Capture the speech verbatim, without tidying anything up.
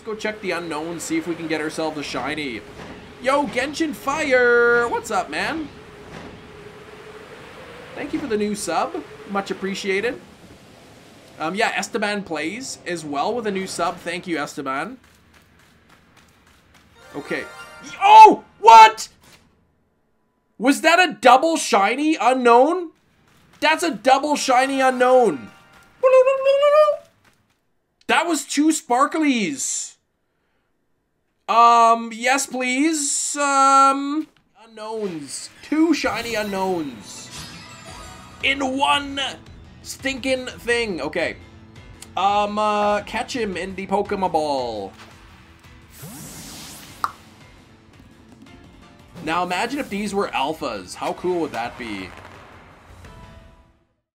Let's go check the unknown, see if we can get ourselves a shiny. Yo, Genshin Fire! What's up, man? Thank you for the new sub. Much appreciated. Um, yeah, Esteban plays as well with a new sub. Thank you, Esteban. Okay. Oh! What?! Was that a double shiny unknown? That's a double shiny unknown. That was two sparklies. Um, yes, please. Um, unknowns. Two shiny unknowns. In one stinking thing. Okay. Um, uh, catch him in the Pokemon Ball. Now imagine if these were alphas. How cool would that be?